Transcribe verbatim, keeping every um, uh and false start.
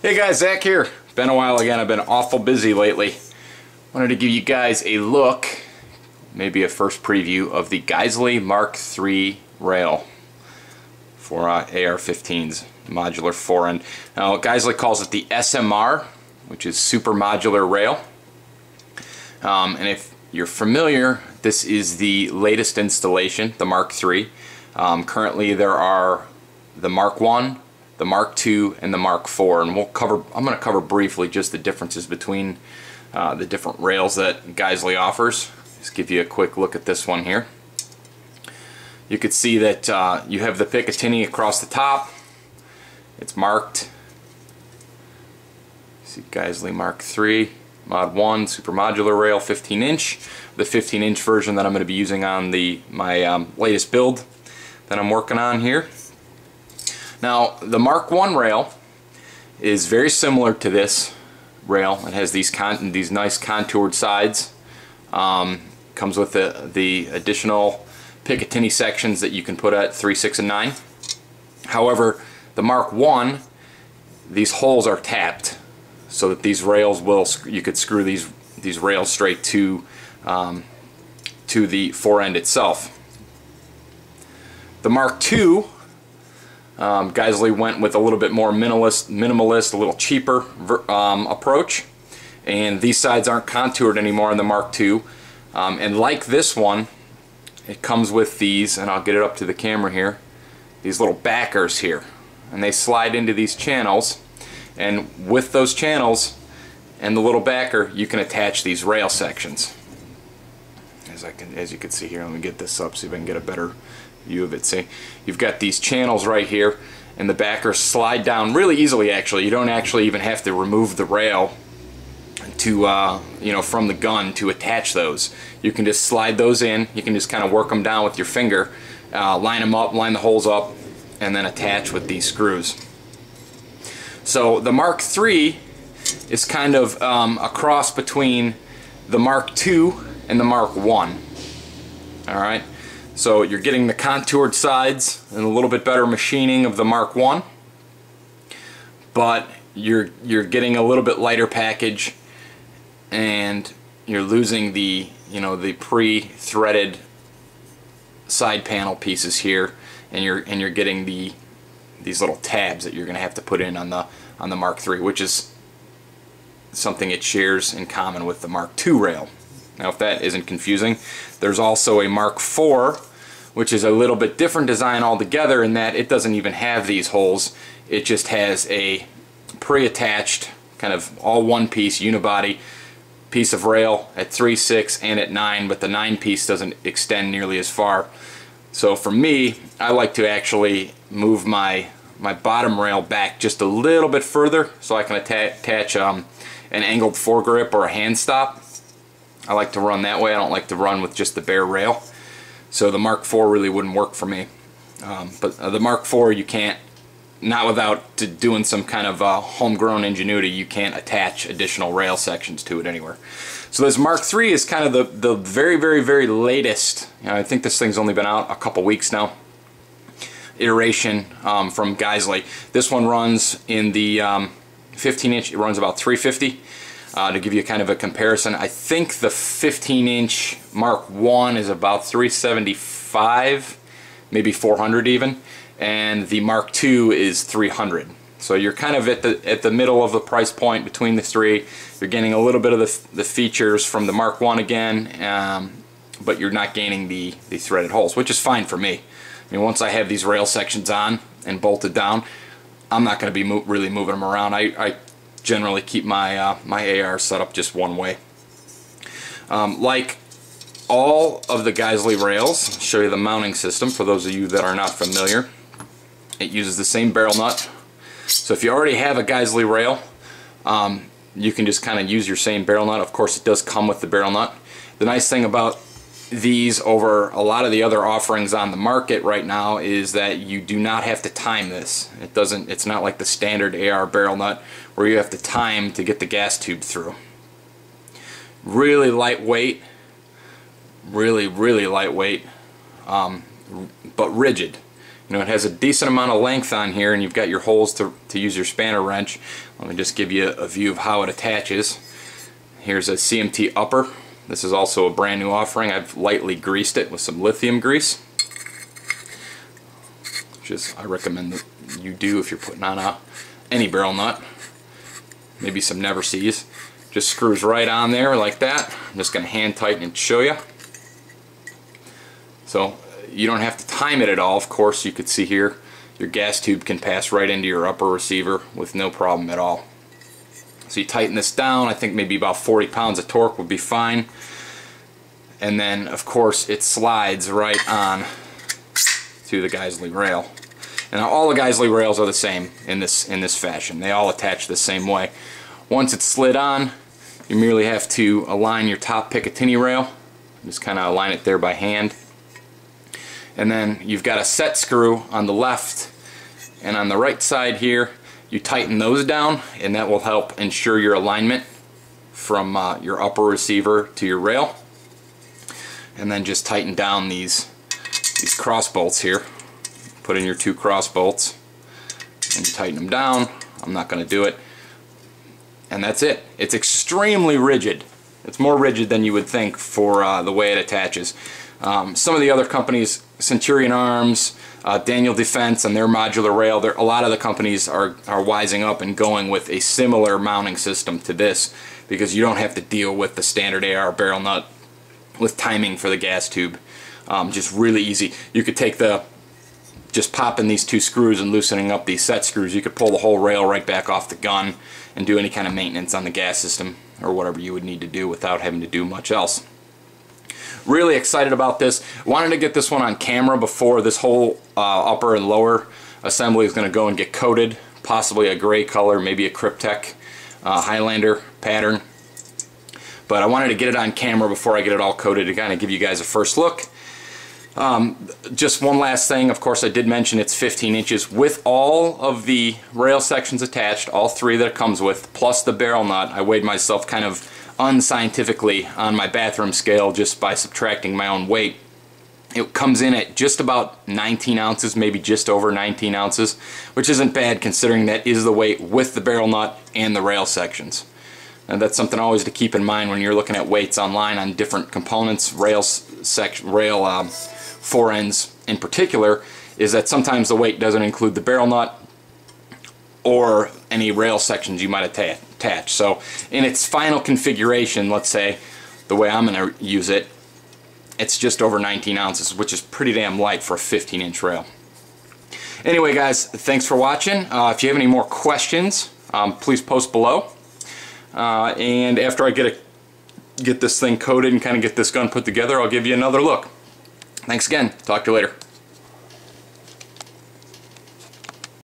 Hey guys, Zach here. Been a while again. I've been awful busy lately. Wanted to give you guys a look, maybe a first preview of the Geissele Mark three rail for uh, A R fifteens, modular foreign. Now Geissele calls it the S M R, which is super modular rail. Um, and if you're familiar, this is the latest installation, the Mark three. Um, currently there are the Mark one, the Mark two, and the Mark four, and we'll cover. I'm going to cover briefly just the differences between uh, the different rails that Geissele offers. Just give you a quick look at this one here. You could see that uh, you have the Picatinny across the top. It's marked. See Geissele Mark three, Mod one, super modular rail, fifteen inch. The fifteen inch version that I'm going to be using on the my um, latest build that I'm working on here. Now the Mark one rail is very similar to this rail. It has these con these nice contoured sides. Um, comes with the, the additional Picatinny sections that you can put at three, six, and nine. However, the Mark one, these holes are tapped so that these rails will you could screw these these rails straight to um, to the forend itself. The Mark two. Um, Geissele went with a little bit more minimalist, minimalist, a little cheaper um, approach, and these sides aren't contoured anymore on the Mark two. Um, and like this one, it comes with these, and I'll get it up to the camera here, these little backers here, and they slide into these channels, and with those channels and the little backer, you can attach these rail sections. As I can, as you can see here, let me get this up so you can get a better view of it. See, you've got these channels right here, and the backers slide down really easily. Actually, you don't actually even have to remove the rail to, uh, you know, from the gun to attach those. You can just slide those in. You can just kind of work them down with your finger, uh, line them up, line the holes up, and then attach with these screws. So the Mark three is kind of um, a cross between the Mark two and the Mark one. All right. So you're getting the contoured sides and a little bit better machining of the Mark one, but you're you're getting a little bit lighter package, and you're losing the you know the pre-threaded side panel pieces here, and you're and you're getting the these little tabs that you're going to have to put in on the on the Mark three, which is something it shares in common with the Mark two rail. Now, if that isn't confusing, there's also a Mark four, which is a little bit different design altogether, in that it doesn't even have these holes. It just has a pre-attached, kind of all one piece, unibody piece of rail at three, six, and at nine, but the nine piece doesn't extend nearly as far. So for me, I like to actually move my, my bottom rail back just a little bit further so I can atta- attach um, an angled foregrip or a hand stop. I like to run that way. I don't like to run with just the bare rail. So the Mark four really wouldn't work for me. Um, but uh, the Mark four, you can't, not without doing some kind of uh, homegrown ingenuity, you can't attach additional rail sections to it anywhere. So this Mark three is kind of the, the very, very, very latest. You know, I think this thing's only been out a couple weeks now. Iteration um, from Geissele. This one runs in the um, fifteen inch, it runs about three fifty. Uh, to give you kind of a comparison, I think the fifteen inch Mark one is about three seventy-five, maybe four hundred even, and the Mark two is three hundred. So you're kind of at the at the middle of the price point between the three. You're getting a little bit of the, the features from the Mark one again, um, but you're not gaining the, the threaded holes, which is fine for me. I mean, once I have these rail sections on and bolted down, I'm not going to be mo really moving them around. I, I generally keep my uh, my A R set up just one way. Um, like all of the Geissele rails, I'll show you the mounting system for those of you that are not familiar. It uses the same barrel nut. So if you already have a Geissele rail, um, you can just kind of use your same barrel nut. Of course, it does come with the barrel nut. The nice thing about these over a lot of the other offerings on the market right now is that you do not have to time this. It doesn't, it's not like the standard A R barrel nut where you have to time to get the gas tube through. Really lightweight, really, really lightweight, um, but rigid. You know, it has a decent amount of length on here, and you've got your holes to, to use your spanner wrench. Let me just give you a view of how it attaches. Here's a C M T upper. This is also a brand new offering. I've lightly greased it with some lithium grease, which is, I recommend that you do if you're putting on a, any barrel nut, maybe some never sees. Just screws right on there like that. I'm just going to hand tighten and show you. So you don't have to time it at all. Of course, you could see here your gas tube can pass right into your upper receiver with no problem at all. So you tighten this down. I think maybe about forty pounds of torque would be fine. And then, of course, it slides right on to the Geissele rail. And all the Geissele rails are the same in this in this fashion. They all attach the same way. Once it's slid on, you merely have to align your top Picatinny rail. Just kind of align it there by hand. And then you've got a set screw on the left and on the right side here. You tighten those down, and that will help ensure your alignment from uh, your upper receiver to your rail. And then just tighten down these these cross bolts here. Put in your two cross bolts and you tighten them down. I'm not going to do it. And that's it. It's extremely rigid. It's more rigid than you would think for uh, the way it attaches. Um, some of the other companies, Centurion Arms, uh, Daniel Defense, and their modular rail, a lot of the companies are, are wising up and going with a similar mounting system to this, because you don't have to deal with the standard A R barrel nut with timing for the gas tube. Um, just really easy. You could take the, just popping these two screws and loosening up these set screws, you could pull the whole rail right back off the gun and do any kind of maintenance on the gas system or whatever you would need to do without having to do much else. Really excited about this. Wanted to get this one on camera before this whole uh, upper and lower assembly is going to go and get coated, possibly a gray color, maybe a Kryptek uh, Highlander pattern. But I wanted to get it on camera before I get it all coated to kind of give you guys a first look. Um, just one last thing, of course, I did mention it's fifteen inches with all of the rail sections attached, all three that it comes with, plus the barrel nut. I weighed myself kind of unscientifically on my bathroom scale just by subtracting my own weight. It comes in at just about nineteen ounces, maybe just over nineteen ounces, which isn't bad considering that is the weight with the barrel nut and the rail sections. And that's something always to keep in mind when you're looking at weights online on different components, rail section, rail um, forends in particular, is that sometimes the weight doesn't include the barrel nut or any rail sections you might attach. Attached. So in its final configuration, let's say, the way I'm going to use it, it's just over nineteen ounces, which is pretty damn light for a fifteen inch rail. Anyway, guys, thanks for watching. Uh, if you have any more questions, um, please post below. Uh, and after I get, a, get this thing coated and kind of get this gun put together, I'll give you another look. Thanks again. Talk to you later.